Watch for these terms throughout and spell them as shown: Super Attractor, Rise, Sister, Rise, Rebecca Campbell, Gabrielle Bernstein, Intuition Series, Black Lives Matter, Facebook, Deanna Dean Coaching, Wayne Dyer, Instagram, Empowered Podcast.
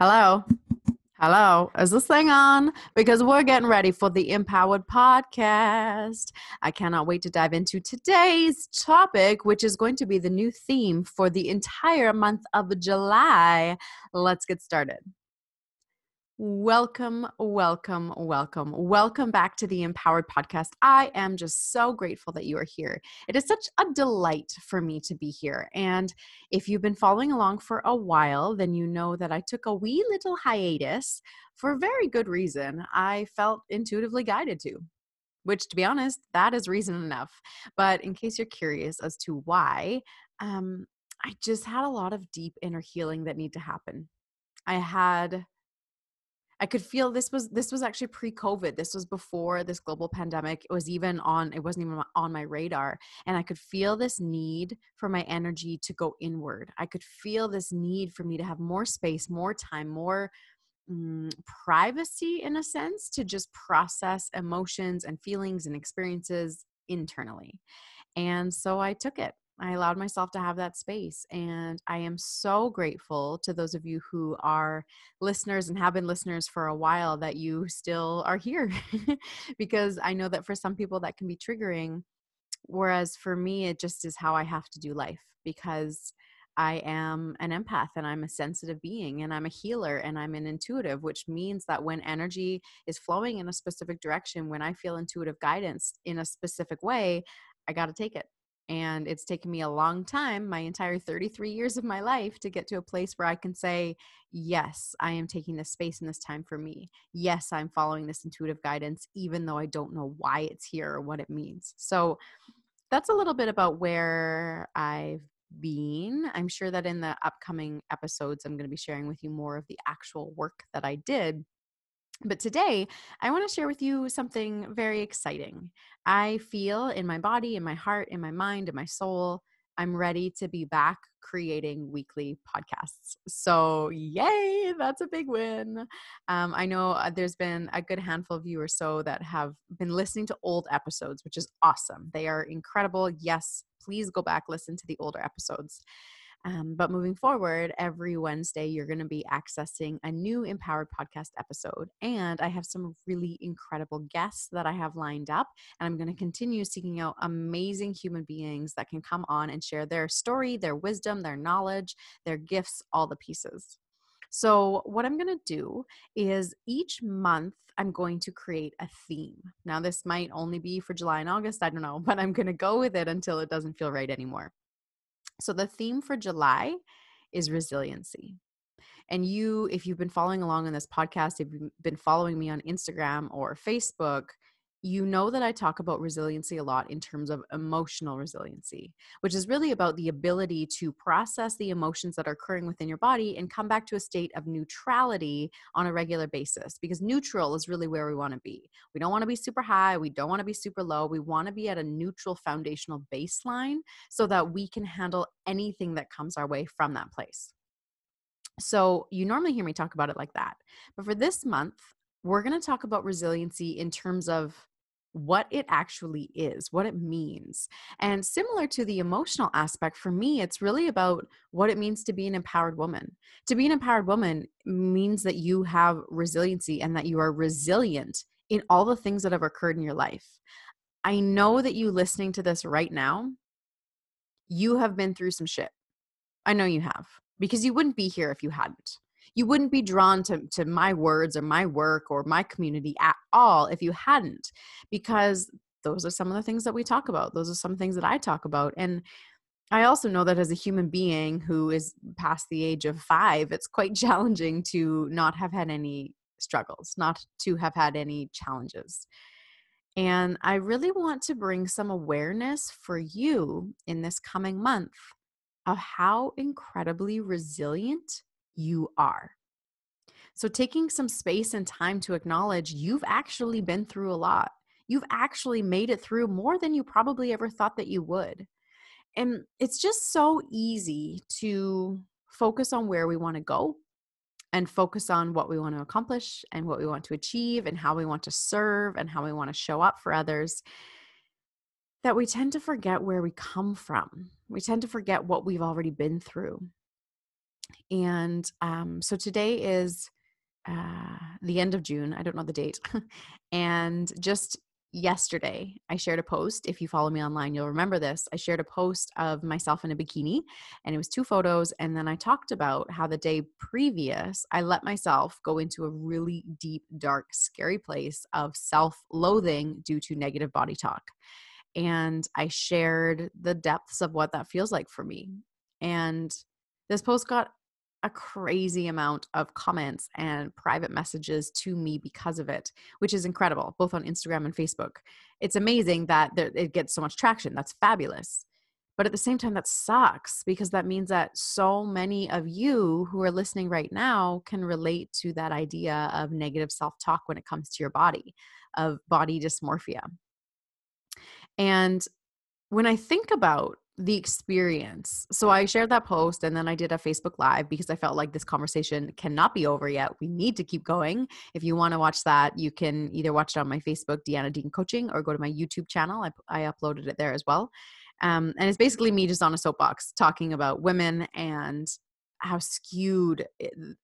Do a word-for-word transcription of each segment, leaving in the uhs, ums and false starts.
Hello? Hello? Is this thing on? Because we're getting ready for the Empowered Podcast. I cannot wait to dive into today's topic, which is going to be the new theme for the entire month of July. Let's get started. Welcome, welcome, welcome, welcome back to the Empowered Podcast. I am just so grateful that you are here. It is such a delight for me to be here. And if you've been following along for a while, then you know that I took a wee little hiatus for a very good reason. I felt intuitively guided to, which to be honest, that is reason enough. But in case you're curious as to why, um, I just had a lot of deep inner healing that need to happen. I had... I could feel this was this was actually pre-COVID. This was before this global pandemic. It was even on, it wasn't even on my radar. And I could feel this need for my energy to go inward. I could feel this need for me to have more space, more time, more um, privacy in a sense, to just process emotions and feelings and experiences internally. And so I took it. I allowed myself to have that space, and I am so grateful to those of you who are listeners and have been listeners for a while that you still are here because I know that for some people that can be triggering, whereas for me, it just is how I have to do life because I am an empath and I'm a sensitive being and I'm a healer and I'm an intuitive, which means that when energy is flowing in a specific direction, when I feel intuitive guidance in a specific way, I got to take it. And it's taken me a long time, my entire thirty-three years of my life, to get to a place where I can say, yes, I am taking this space and this time for me. Yes, I'm following this intuitive guidance, even though I don't know why it's here or what it means. So that's a little bit about where I've been. I'm sure that in the upcoming episodes, I'm going to be sharing with you more of the actual work that I did. But today, I want to share with you something very exciting. I feel in my body, in my heart, in my mind, in my soul, I'm ready to be back creating weekly podcasts. So yay, that's a big win. Um, I know there's been a good handful of you or so that have been listening to old episodes, which is awesome. They are incredible. Yes, please go back, listen to the older episodes. Um, but moving forward, every Wednesday, you're going to be accessing a new Empowered Podcast episode. And I have some really incredible guests that I have lined up. And I'm going to continue seeking out amazing human beings that can come on and share their story, their wisdom, their knowledge, their gifts, all the pieces. So what I'm going to do is each month, I'm going to create a theme. Now, this might only be for July and August. I don't know, but I'm going to go with it until it doesn't feel right anymore. So the theme for July is resiliency. And you, if you've been following along in this podcast, if you've been following me on Instagram or Facebook, you know that I talk about resiliency a lot in terms of emotional resiliency, which is really about the ability to process the emotions that are occurring within your body and come back to a state of neutrality on a regular basis, because neutral is really where we want to be. We don't want to be super high. We don't want to be super low. We want to be at a neutral foundational baseline so that we can handle anything that comes our way from that place. So you normally hear me talk about it like that. But for this month, we're going to talk about resiliency in terms of what it actually is, what it means. And similar to the emotional aspect, for me, it's really about what it means to be an empowered woman. To be an empowered woman means that you have resiliency and that you are resilient in all the things that have occurred in your life. I know that you listening to this right now, you have been through some shit. I know you have, because you wouldn't be here if you hadn't. You wouldn't be drawn to, to my words or my work or my community at all if you hadn't, because those are some of the things that we talk about. Those are some things that I talk about. And I also know that as a human being who is past the age of five, it's quite challenging to not have had any struggles, not to have had any challenges. And I really want to bring some awareness for you in this coming month of how incredibly resilient you are. So taking some space and time to acknowledge you've actually been through a lot. You've actually made it through more than you probably ever thought that you would. And it's just so easy to focus on where we want to go and focus on what we want to accomplish and what we want to achieve and how we want to serve and how we want to show up for others, that we tend to forget where we come from. We tend to forget what we've already been through. And um, so today is uh, the end of June. I don't know the date. And just yesterday, I shared a post. If you follow me online, you'll remember this. I shared a post of myself in a bikini, and it was two photos. And then I talked about how the day previous, I let myself go into a really deep, dark, scary place of self-loathing due to negative body talk. And I shared the depths of what that feels like for me. And this post got a crazy amount of comments and private messages to me because of it, which is incredible, both on Instagram and Facebook. It's amazing that there, it gets so much traction. That's fabulous. But at the same time, that sucks, because that means that so many of you who are listening right now can relate to that idea of negative self-talk when it comes to your body, of body dysmorphia. And when I think about the experience. So I shared that post, and then I did a Facebook Live because I felt like this conversation cannot be over yet. We need to keep going. If you want to watch that, you can either watch it on my Facebook, Deanna Dean Coaching, or go to my YouTube channel. I, I uploaded it there as well. Um, and it's basically me just on a soapbox talking about women and how skewed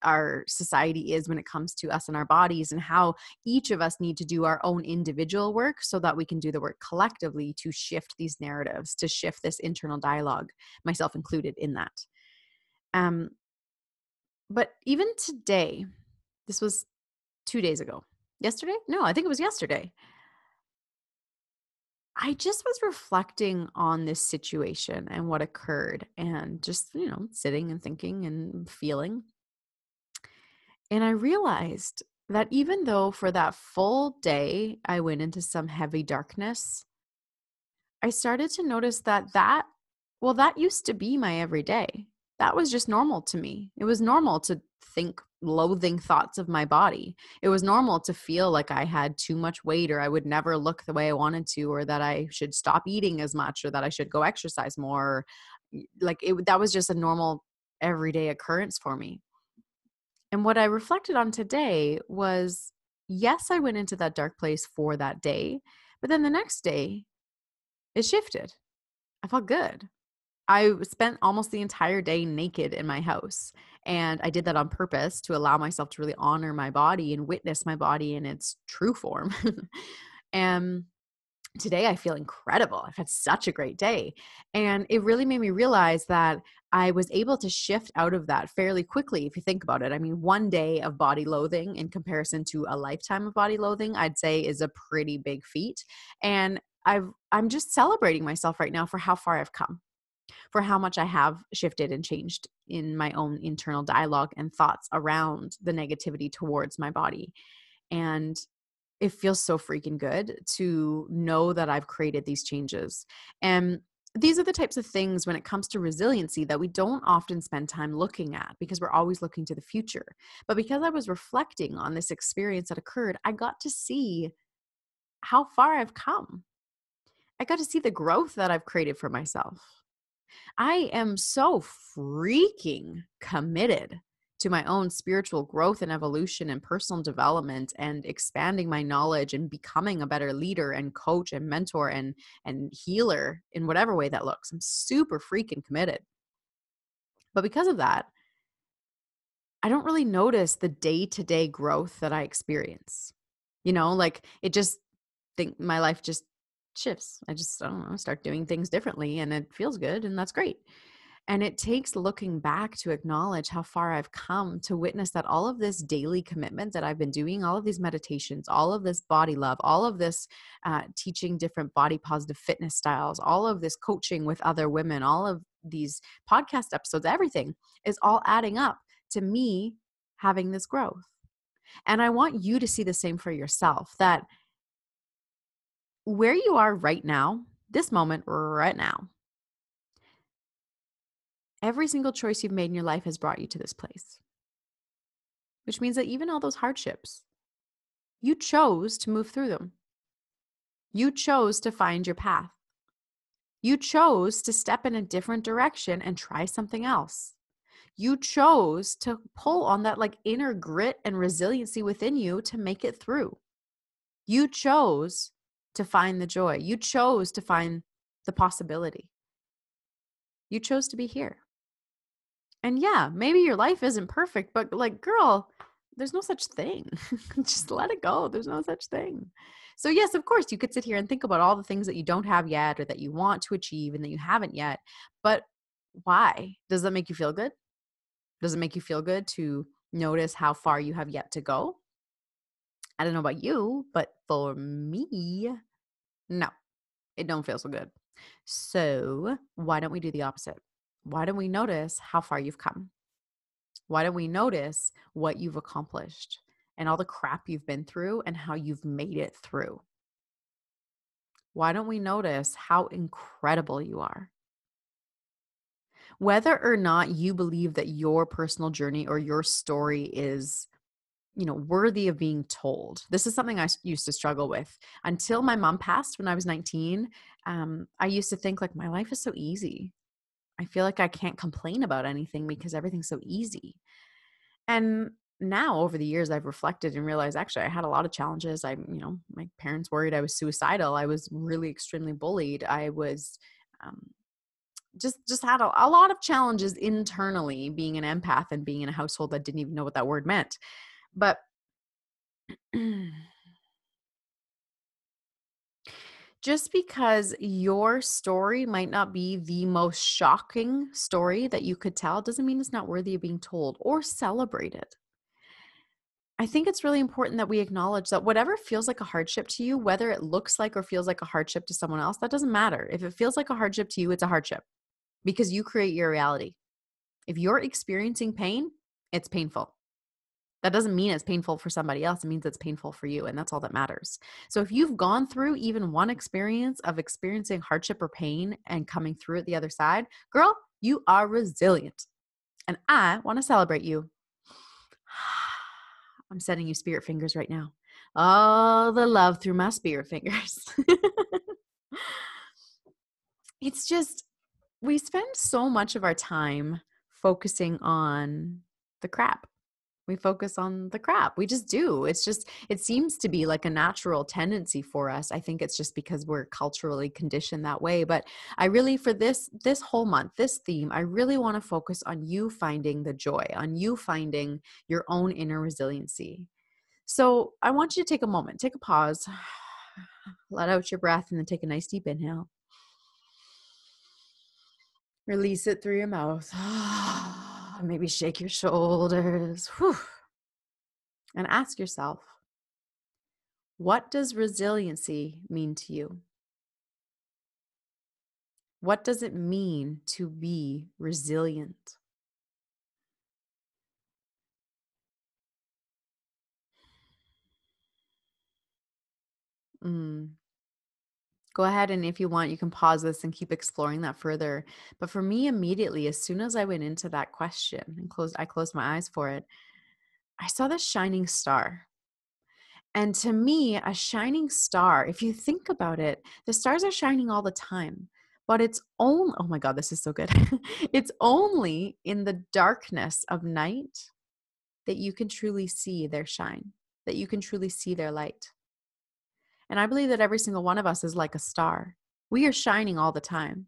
our society is when it comes to us and our bodies, and how each of us need to do our own individual work so that we can do the work collectively to shift these narratives, to shift this internal dialogue, myself included in that. Um, but even today, this was two days ago. Yesterday? No, I think it was yesterday. I just was reflecting on this situation and what occurred, and just, you know, sitting and thinking and feeling. And I realized that even though for that full day I went into some heavy darkness, I started to notice that that, well, that used to be my everyday. That was just normal to me. It was normal to think loathing thoughts of my body. It was normal to feel like I had too much weight, or I would never look the way I wanted to, or that I should stop eating as much, or that I should go exercise more. Like it, that was just a normal everyday occurrence for me. And what I reflected on today was, yes, I went into that dark place for that day, but then the next day it shifted. I felt good. I spent almost the entire day naked in my house. And I did that on purpose to allow myself to really honor my body and witness my body in its true form. And today I feel incredible. I've had such a great day. And it really made me realize that I was able to shift out of that fairly quickly, if you think about it. I mean, one day of body loathing in comparison to a lifetime of body loathing, I'd say, is a pretty big feat. And I've, I'm just celebrating myself right now for how far I've come, for how much I have shifted and changed in my own internal dialogue and thoughts around the negativity towards my body. And it feels so freaking good to know that I've created these changes. And these are the types of things when it comes to resiliency that we don't often spend time looking at, because we're always looking to the future. But because I was reflecting on this experience that occurred, I got to see how far I've come. I got to see the growth that I've created for myself. I am so freaking committed to my own spiritual growth and evolution and personal development and expanding my knowledge and becoming a better leader and coach and mentor and, and healer in whatever way that looks. I'm super freaking committed. But because of that, I don't really notice the day-to-day growth that I experience. You know, like it just, think my life just shifts. I just, I don't know, start doing things differently, and it feels good, and that's great. And it takes looking back to acknowledge how far I've come, to witness that all of this daily commitment that I've been doing, all of these meditations, all of this body love, all of this uh, teaching different body positive fitness styles, all of this coaching with other women, all of these podcast episodes, everything is all adding up to me having this growth. And I want you to see the same for yourself, that where you are right now, this moment right now, every single choice you've made in your life has brought you to this place, which means that even all those hardships, you chose to move through them. You chose to find your path. You chose to step in a different direction and try something else. You chose to pull on that like inner grit and resiliency within you to make it through. You chose to find the joy. You chose to find the possibility. You chose to be here. And yeah, maybe your life isn't perfect, but like, girl, there's no such thing. Just let it go. There's no such thing. So yes, of course, you could sit here and think about all the things that you don't have yet or that you want to achieve and that you haven't yet. But why? Does that make you feel good? Does it make you feel good to notice how far you have yet to go? I don't know about you, but for me, no, it don't feel so good. So why don't we do the opposite? Why don't we notice how far you've come? Why don't we notice what you've accomplished and all the crap you've been through and how you've made it through? Why don't we notice how incredible you are? Whether or not you believe that your personal journey or your story is, you know, worthy of being told. This is something I used to struggle with until my mom passed when I was nineteen. Um, I used to think like my life is so easy. I feel like I can't complain about anything because everything's so easy. And now over the years, I've reflected and realized actually I had a lot of challenges. I, you know, my parents worried I was suicidal. I was really extremely bullied. I was, um, Just just had a, a lot of challenges internally being an empath and being in a household that didn't even know what that word meant. But just because your story might not be the most shocking story that you could tell doesn't mean it's not worthy of being told or celebrated. I think it's really important that we acknowledge that whatever feels like a hardship to you, whether it looks like or feels like a hardship to someone else, that doesn't matter. If it feels like a hardship to you, it's a hardship. Because you create your reality. If you're experiencing pain, it's painful. That doesn't mean it's painful for somebody else. It means it's painful for you, and that's all that matters. So if you've gone through even one experience of experiencing hardship or pain and coming through it the other side, girl, you are resilient. And I want to celebrate you. I'm sending you spirit fingers right now. All the love through my spirit fingers. It's just, we spend so much of our time focusing on the crap. We focus on the crap. We just do. It's just, it seems to be like a natural tendency for us. I think it's just because we're culturally conditioned that way. But I really, for this, this whole month, this theme, I really want to focus on you finding the joy, on you finding your own inner resiliency. So I want you to take a moment, take a pause, let out your breath, and then take a nice deep inhale. Release it through your mouth. Maybe shake your shoulders. Whew. And ask yourself, what does resiliency mean to you? What does it mean to be resilient? Mm. Go ahead, and if you want, you can pause this and keep exploring that further. But for me, immediately, as soon as I went into that question and closed, I closed my eyes for it, I saw this shining star. And to me, a shining star, if you think about it, the stars are shining all the time, but it's only, oh my God, this is so good. It's only in the darkness of night that you can truly see their shine, that you can truly see their light. And I believe that every single one of us is like a star. We are shining all the time,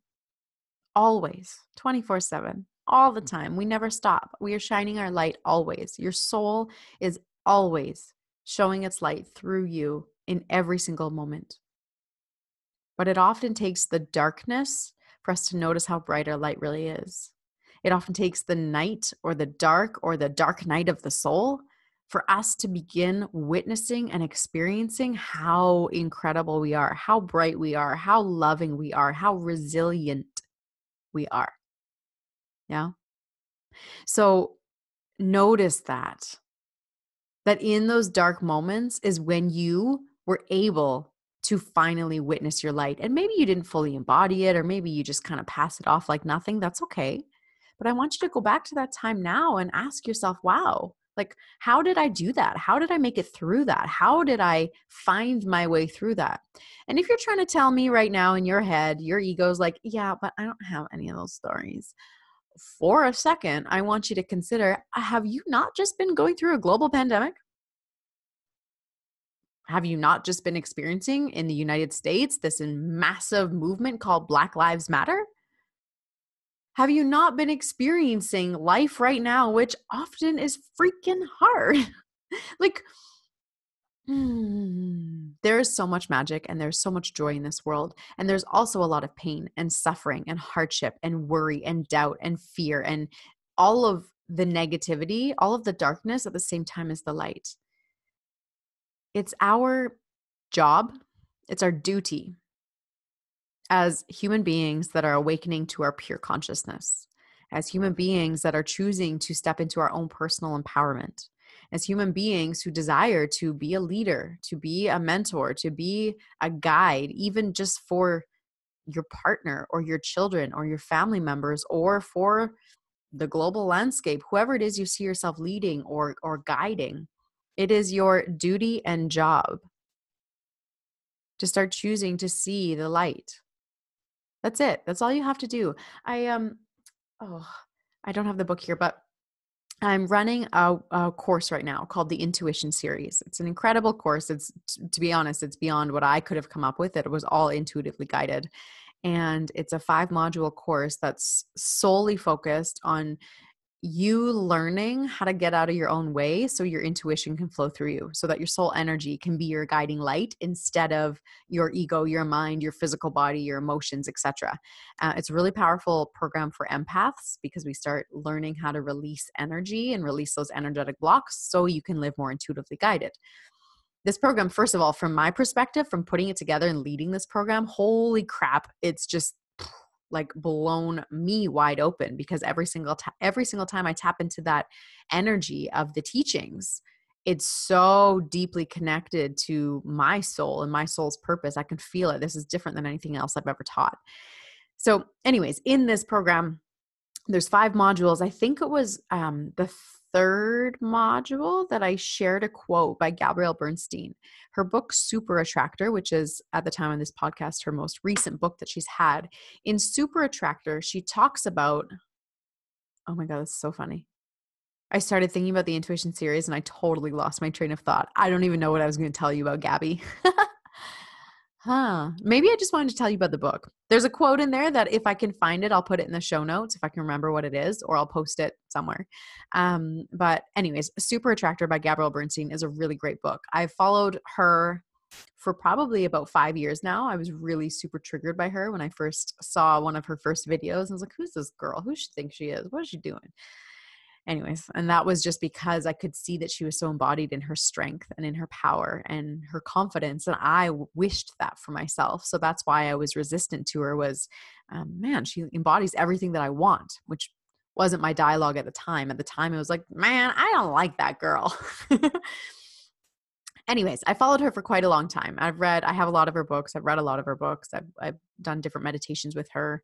always, twenty-four seven, all the time. We never stop. We are shining our light always. Your soul is always showing its light through you in every single moment. But it often takes the darkness for us to notice how bright our light really is. It often takes the night or the dark or the dark night of the soul for us to begin witnessing and experiencing how incredible we are, how bright we are, how loving we are, how resilient we are. Yeah? So notice that, that in those dark moments is when you were able to finally witness your light. And maybe you didn't fully embody it, or maybe you just kind of pass it off like nothing. That's okay. But I want you to go back to that time now and ask yourself, wow, like, how did I do that? How did I make it through that? How did I find my way through that? And if you're trying to tell me right now in your head, your ego's like, yeah, but I don't have any of those stories. For a second, I want you to consider, have you not just been going through a global pandemic? Have you not just been experiencing in the United States this massive movement called Black Lives Matter? Have you not been experiencing life right now, which often is freaking hard? Like, mm, there is so much magic and there's so much joy in this world. And there's also a lot of pain and suffering and hardship and worry and doubt and fear and all of the negativity, all of the darkness at the same time as the light. It's our job. It's our duty as human beings that are awakening to our pure consciousness, as human beings that are choosing to step into our own personal empowerment, as human beings who desire to be a leader, to be a mentor, to be a guide, even just for your partner or your children or your family members or for the global landscape, whoever it is you see yourself leading or, or guiding. It is your duty and job to start choosing to see the light. That's it. That's all you have to do. I um, oh, I don't have the book here, but I'm running a, a course right now called the Intuition Series. It's an incredible course. It's, to be honest, it's beyond what I could have come up with. It was all intuitively guided. And it's a five module course that's solely focused on you learning how to get out of your own way so your intuition can flow through you, so that your soul energy can be your guiding light instead of your ego, your mind, your physical body, your emotions, et cetera. Uh, it's a really powerful program for empaths because we start learning how to release energy and release those energetic blocks so you can live more intuitively guided. This program, first of all, from my perspective, from putting it together and leading this program, holy crap, it's just like blown me wide open, because every single time, every single time I tap into that energy of the teachings, it's so deeply connected to my soul and my soul's purpose. I can feel it. This is different than anything else I've ever taught. So anyways, in this program, there's five modules. I think it was um, the third module that I shared a quote by Gabrielle Bernstein. Her book, Super Attractor, which is at the time of this podcast, her most recent book that she's had. In Super Attractor, she talks about, oh my God, that's so funny. I started thinking about the Intuition Series and I totally lost my train of thought. I don't even know what I was going to tell you about, Gabby. Huh. Maybe I just wanted to tell you about the book. There's a quote in there that if I can find it, I'll put it in the show notes if I can remember what it is, or I'll post it somewhere. Um, but anyways, Super Attractor by Gabrielle Bernstein is a really great book. I've followed her for probably about five years now. I was really super triggered by her when I first saw one of her first videos. I was like, who's this girl? Who she thinks she is? What is she doing? Anyways, and that was just because I could see that she was so embodied in her strength and in her power and her confidence. And I wished that for myself. So that's why I was resistant to her was, um, man, she embodies everything that I want, which wasn't my dialogue at the time. At the time, it was like, man, I don't like that girl. Anyways, I followed her for quite a long time. I've read, I have a lot of her books. I've read a lot of her books. I've, I've done different meditations with her.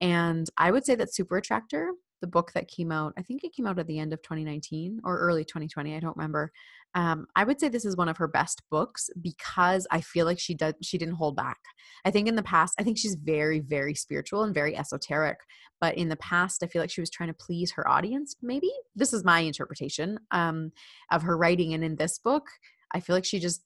And I would say that Super Attractor, the book that came out, I think it came out at the end of twenty nineteen or early twenty twenty. I don't remember. Um, I would say this is one of her best books because I feel like she did, she didn't hold back. I think in the past, I think she's very, very spiritual and very esoteric, but in the past, I feel like she was trying to please her audience. Maybe this is my interpretation um, of her writing. And in this book, I feel like she just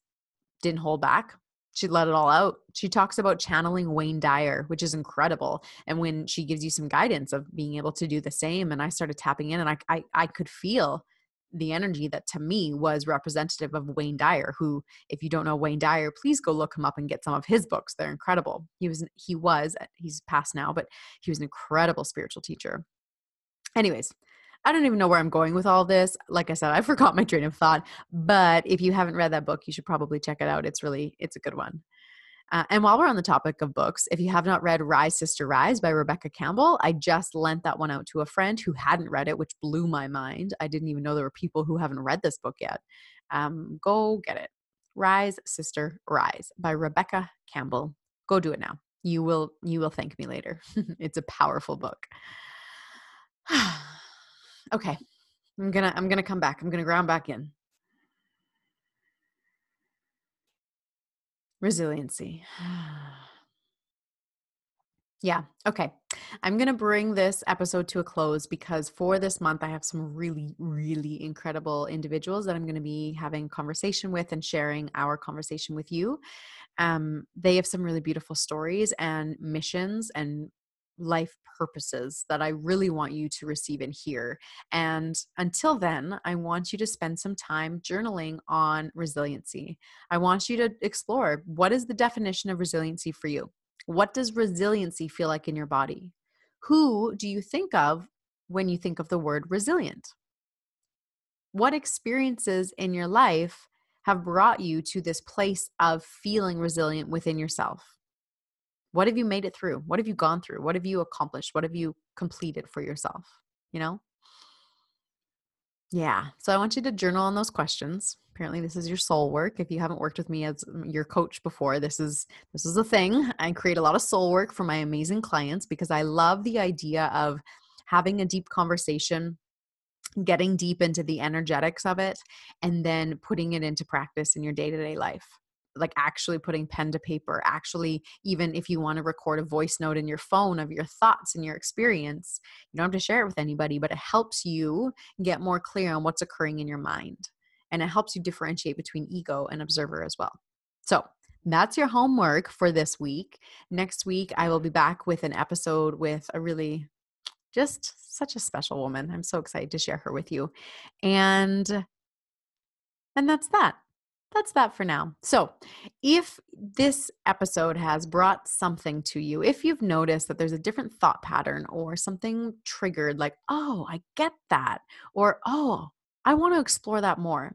didn't hold back. She let it all out. She talks about channeling Wayne Dyer, which is incredible. And when she gives you some guidance of being able to do the same, and I started tapping in and I, I, I could feel the energy that to me was representative of Wayne Dyer, who, if you don't know Wayne Dyer, please go look him up and get some of his books. They're incredible. He was, he was, he's passed now, but he was an incredible spiritual teacher. Anyways, I don't even know where I'm going with all this. Like I said, I forgot my train of thought, but if you haven't read that book, you should probably check it out. It's really, it's a good one. Uh, and while we're on the topic of books, if you have not read Rise, Sister, Rise by Rebecca Campbell, I just lent that one out to a friend who hadn't read it, which blew my mind. I didn't even know there were people who haven't read this book yet. Um, go get it. Rise, Sister, Rise by Rebecca Campbell. Go do it now. You will, you will thank me later. It's a powerful book. Okay. I'm going to, I'm going to come back. I'm going to ground back in. Resiliency. Yeah. Okay. I'm going to bring this episode to a close because for this month, I have some really, really incredible individuals that I'm going to be having conversation with and sharing our conversation with you. Um, they have some really beautiful stories and missions and life purposes that I really want you to receive and hear. And until then, I want you to spend some time journaling on resiliency. I want you to explore, what is the definition of resiliency for you? What does resiliency feel like in your body? Who do you think of when you think of the word resilient? What experiences in your life have brought you to this place of feeling resilient within yourself? What have you made it through? What have you gone through? What have you accomplished? What have you completed for yourself? You know? Yeah. So I want you to journal on those questions. Apparently this is your soul work. If you haven't worked with me as your coach before, this is, this is a thing. I create a lot of soul work for my amazing clients because I love the idea of having a deep conversation, getting deep into the energetics of it, and then putting it into practice in your day-to-day life. Like actually putting pen to paper, actually, even if you want to record a voice note in your phone of your thoughts and your experience, you don't have to share it with anybody, but it helps you get more clear on what's occurring in your mind. And it helps you differentiate between ego and observer as well. So that's your homework for this week. Next week, I will be back with an episode with a really just such a special woman. I'm so excited to share her with you. And, and that's that. That's that for now. So if this episode has brought something to you, if you've noticed that there's a different thought pattern or something triggered, like, oh, I get that, or, oh, I want to explore that more,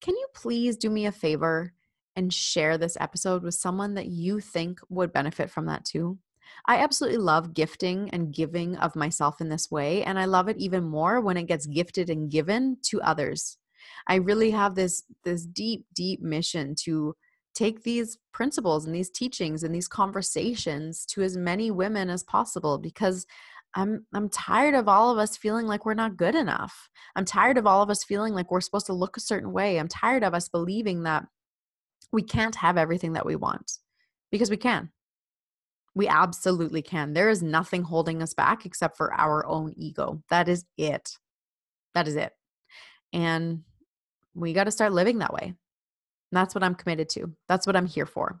can you please do me a favor and share this episode with someone that you think would benefit from that too? I absolutely love gifting and giving of myself in this way, and I love it even more when it gets gifted and given to others. I really have this, this deep, deep mission to take these principles and these teachings and these conversations to as many women as possible, because I'm, I'm tired of all of us feeling like we're not good enough. I'm tired of all of us feeling like we're supposed to look a certain way. I'm tired of us believing that we can't have everything that we want, because we can. We absolutely can. There is nothing holding us back except for our own ego. That is it. That is it. And we got to start living that way. And that's what I'm committed to. That's what I'm here for.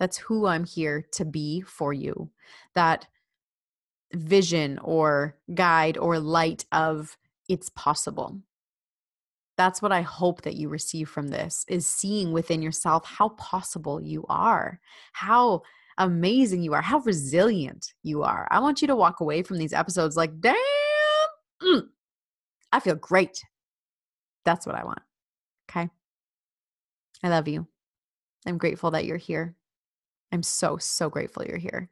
That's who I'm here to be for you. That vision or guide or light of it's possible. That's what I hope that you receive from this, is seeing within yourself how possible you are, how amazing you are, how resilient you are. I want you to walk away from these episodes like, damn, mm, I feel great. That's what I want. Okay. I love you. I'm grateful that you're here. I'm so, so grateful you're here.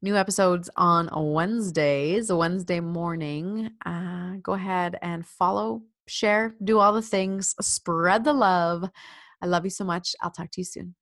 New episodes on Wednesdays, Wednesday morning. Uh, go ahead and follow, share, do all the things, spread the love. I love you so much. I'll talk to you soon.